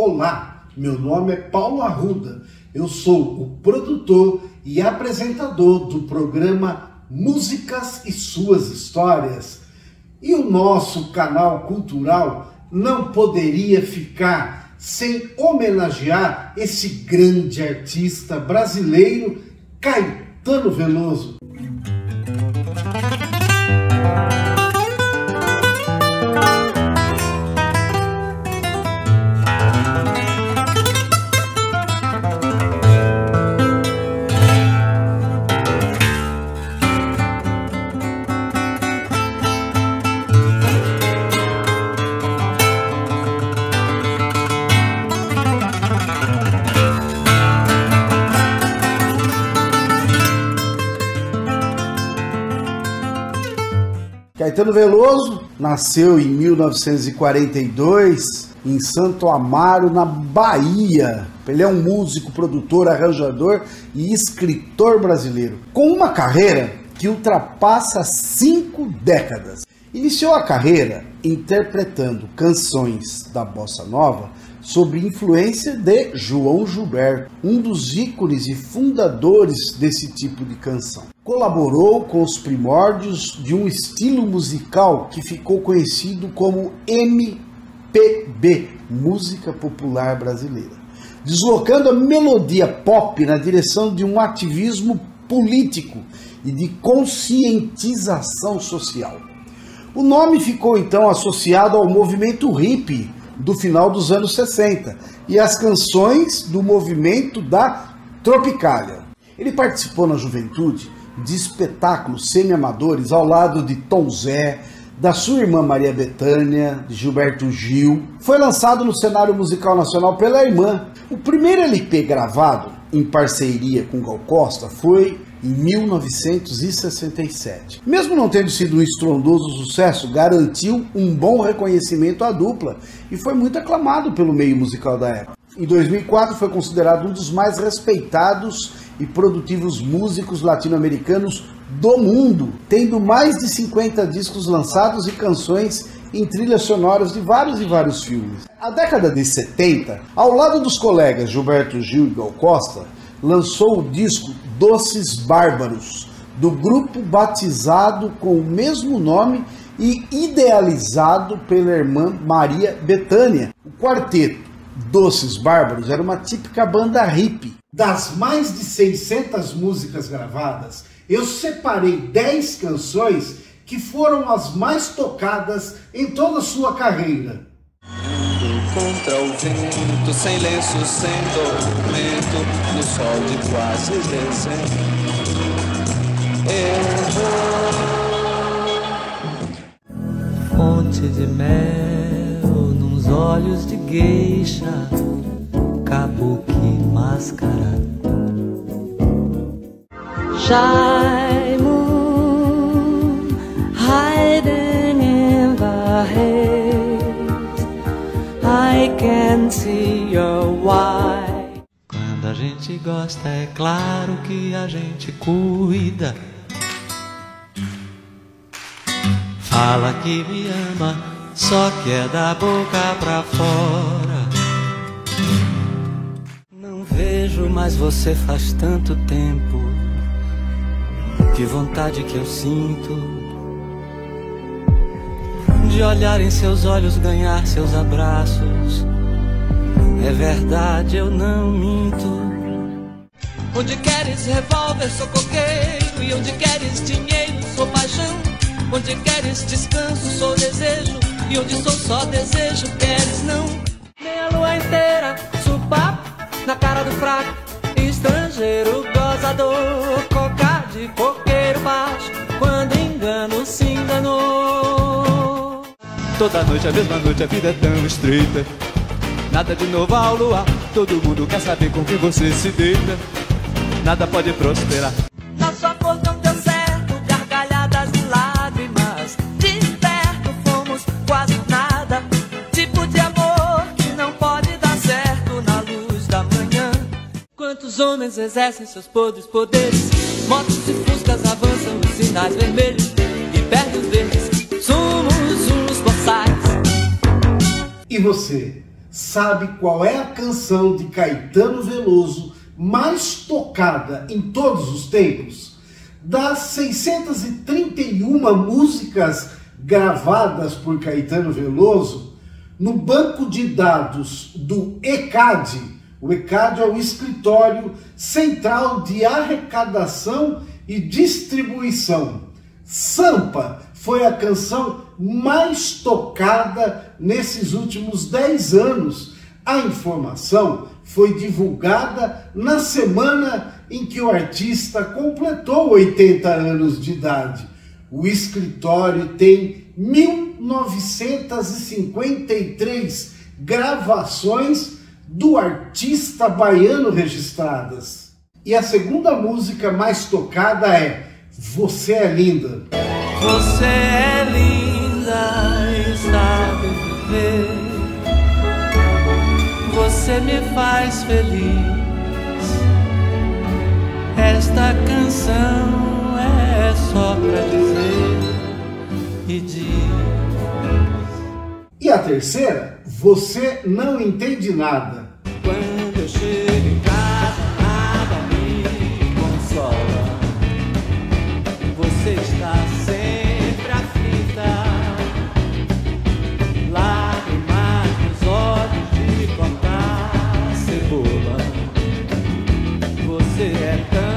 Olá, meu nome é Paulo Arruda, eu sou o produtor e apresentador do programa Músicas e Suas Histórias. E o nosso canal cultural não poderia ficar sem homenagear esse grande artista brasileiro, Caetano Veloso. Caetano Veloso nasceu em 1942 em Santo Amaro, na Bahia. Ele é um músico, produtor, arranjador e escritor brasileiro, com uma carreira que ultrapassa 5 décadas. Iniciou a carreira interpretando canções da Bossa Nova sob influência de João Gilberto, um dos ícones e fundadores desse tipo de canção. Colaborou com os primórdios de um estilo musical que ficou conhecido como MPB, Música Popular Brasileira, deslocando a melodia pop na direção de um ativismo político e de conscientização social. O nome ficou então associado ao movimento hippie do final dos anos 60 e as canções do movimento da Tropicália. Ele participou na juventude de espetáculos semi-amadores ao lado de Tom Zé, da sua irmã Maria Bethânia, de Gilberto Gil. Foi lançado no cenário musical nacional pela irmã. O primeiro LP gravado em parceria com Gal Costa foi em 1967. Mesmo não tendo sido um estrondoso sucesso, garantiu um bom reconhecimento à dupla e foi muito aclamado pelo meio musical da época. Em 2004 foi considerado um dos mais respeitados e produtivos músicos latino-americanos do mundo, tendo mais de 50 discos lançados e canções em trilhas sonoras de vários filmes. A década de 70, ao lado dos colegas Gilberto Gil e Gal Costa, lançou o disco Doces Bárbaros, do grupo batizado com o mesmo nome e idealizado pela irmã Maria Bethânia. O quarteto Doces Bárbaros era uma típica banda hippie. Das mais de 600 músicas gravadas, eu separei 10 canções que foram as mais tocadas em toda a sua carreira. Contra o vento, sem lenço, sem tormento, no sol de quase dezembro. Eu vou. Fonte de mel, nos olhos de geisha, kabuki máscara. Shy moon, hiding in the hay. I can see your why. Quando a gente gosta, é claro que a gente cuida. Fala que me ama, só que é da boca pra fora. Não vejo mais você faz tanto tempo. Que vontade que eu sinto de olhar em seus olhos, ganhar seus abraços. É verdade, eu não minto. Onde queres revólver, sou coqueiro. E onde queres dinheiro, sou paixão. Onde queres descanso, sou desejo. E onde sou só desejo, queres não. Nem a lua inteira, supapo na cara do fraco. Estrangeiro, gozador, coca de coqueiro baixo. Quando engano, se enganou. Toda noite, a mesma noite, a vida é tão estreita. Nada de novo ao luar. Todo mundo quer saber com quem você se deita. Nada pode prosperar. Nosso amor não deu certo. Gargalhadas e lágrimas. De perto fomos quase nada. Tipo de amor que não pode dar certo na luz da manhã. Quantos homens exercem seus podres poderes. Motos e fuscas avançam os sinais vermelhos. E perdem os verdes. Somos um. E você, sabe qual é a canção de Caetano Veloso mais tocada em todos os tempos? Das 631 músicas gravadas por Caetano Veloso, no banco de dados do ECAD, o ECAD é o Escritório Central de Arrecadação e Distribuição, Sampa foi a canção mais tocada nesses últimos 10 anos. A informação foi divulgada na semana em que o artista completou 80 anos de idade. O escritório tem 1953 gravações do artista baiano registradas. E a segunda música mais tocada é Você é Linda. Você é linda e sabe viver. Você me faz feliz. Esta canção é só pra dizer e diz. E a terceira, Você Não Entende Nada. Quando eu chego em casa, nada me consola. Você está sempre aflita, lágrimas nos olhos de cortar cebola. Você é tão...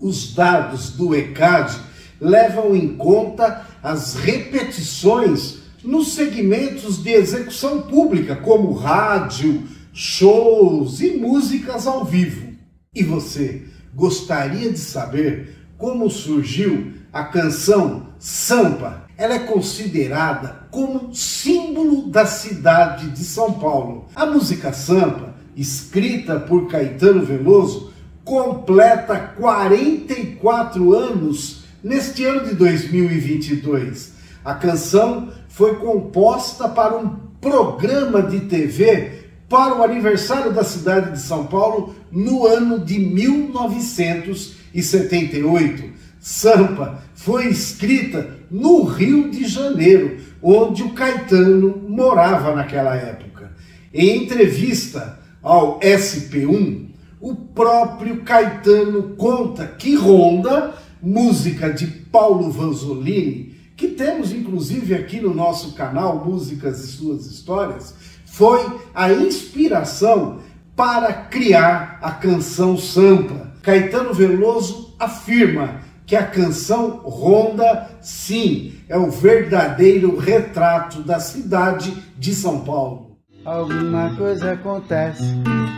Os dados do ECAD levam em conta as repetições nos segmentos de execução pública, como rádio, shows e músicas ao vivo. E você gostaria de saber como surgiu a canção Sampa? Ela é considerada como símbolo da cidade de São Paulo. A música Sampa, escrita por Caetano Veloso, completa 44 anos neste ano de 2022. A canção foi composta para um programa de TV para o aniversário da cidade de São Paulo no ano de 1978. Sampa foi escrita no Rio de Janeiro, onde o Caetano morava naquela época. Em entrevista ao SP1, o próprio Caetano conta que Ronda, música de Paulo Vanzolini, que temos inclusive aqui no nosso canal Músicas e Suas Histórias, foi a inspiração para criar a canção Sampa. Caetano Veloso afirma que a canção Ronda, sim, é o verdadeiro retrato da cidade de São Paulo. Alguma coisa acontece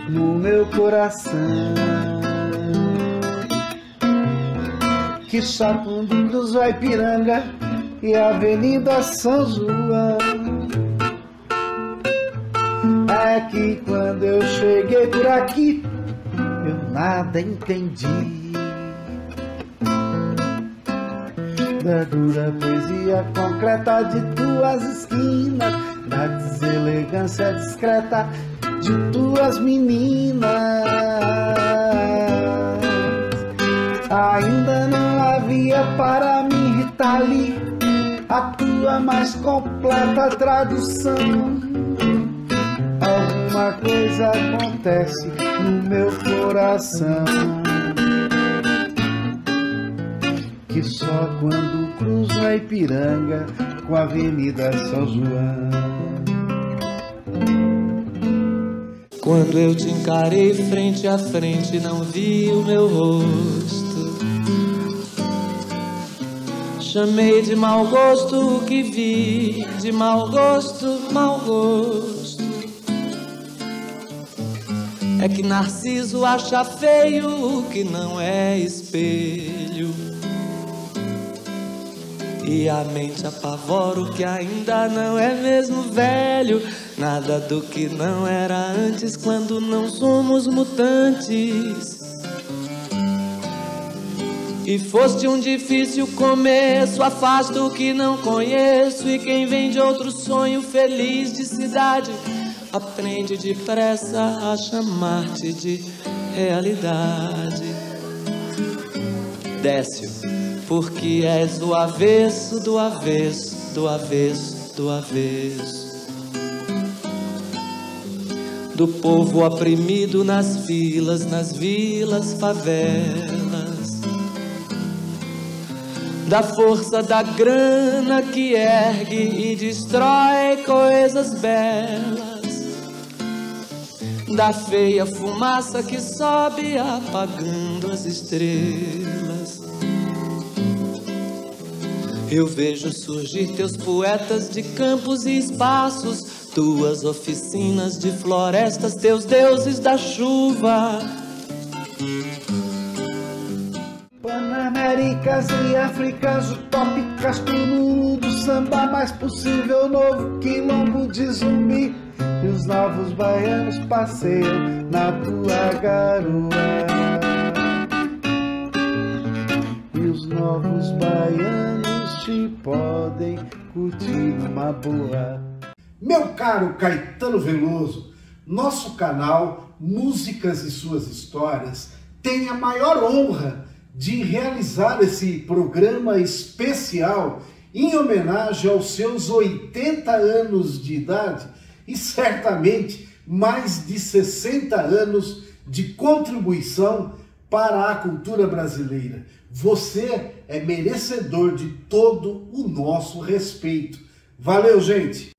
no meu coração, que sacudidos vai Ipiranga e a Avenida São João. É que quando eu cheguei por aqui, eu nada entendi da dura poesia concreta de tuas esquinas, da deselegância discreta de duas meninas. Ainda não havia para me irritar ali a tua mais completa tradução. Alguma coisa acontece no meu coração, que só quando cruzo a Ipiranga com a Avenida São João. Quando eu te encarei frente a frente, não vi o meu rosto. Chamei de mau gosto o que vi, de mau gosto, mau gosto. É que Narciso acha feio o que não é espelho, e a mente apavora o que ainda não é mesmo velho. Nada do que não era antes, quando não somos mutantes. E foste um difícil começo, afasto o que não conheço. E quem vem de outro sonho feliz de cidade, aprende depressa a chamar-te de realidade. Décio, porque és o avesso, do avesso, do avesso, do avesso, do povo oprimido nas vilas, favelas, da força da grana que ergue e destrói coisas belas, da feia fumaça que sobe apagando as estrelas. Eu vejo surgir teus poetas de campos e espaços, tuas oficinas de florestas, teus deuses da chuva. Pan-Américas e Áfricas utópicas, tudo do samba mais possível, novo quilombo de zumbi. E os novos baianos passeiam na tua garoa. E os novos baianos podem curtir uma boa. Meu caro Caetano Veloso, nosso canal Músicas e Suas Histórias tem a maior honra de realizar esse programa especial em homenagem aos seus 80 anos de idade e certamente mais de 60 anos de contribuição para a cultura brasileira. Você é merecedor de todo o nosso respeito. Valeu, gente!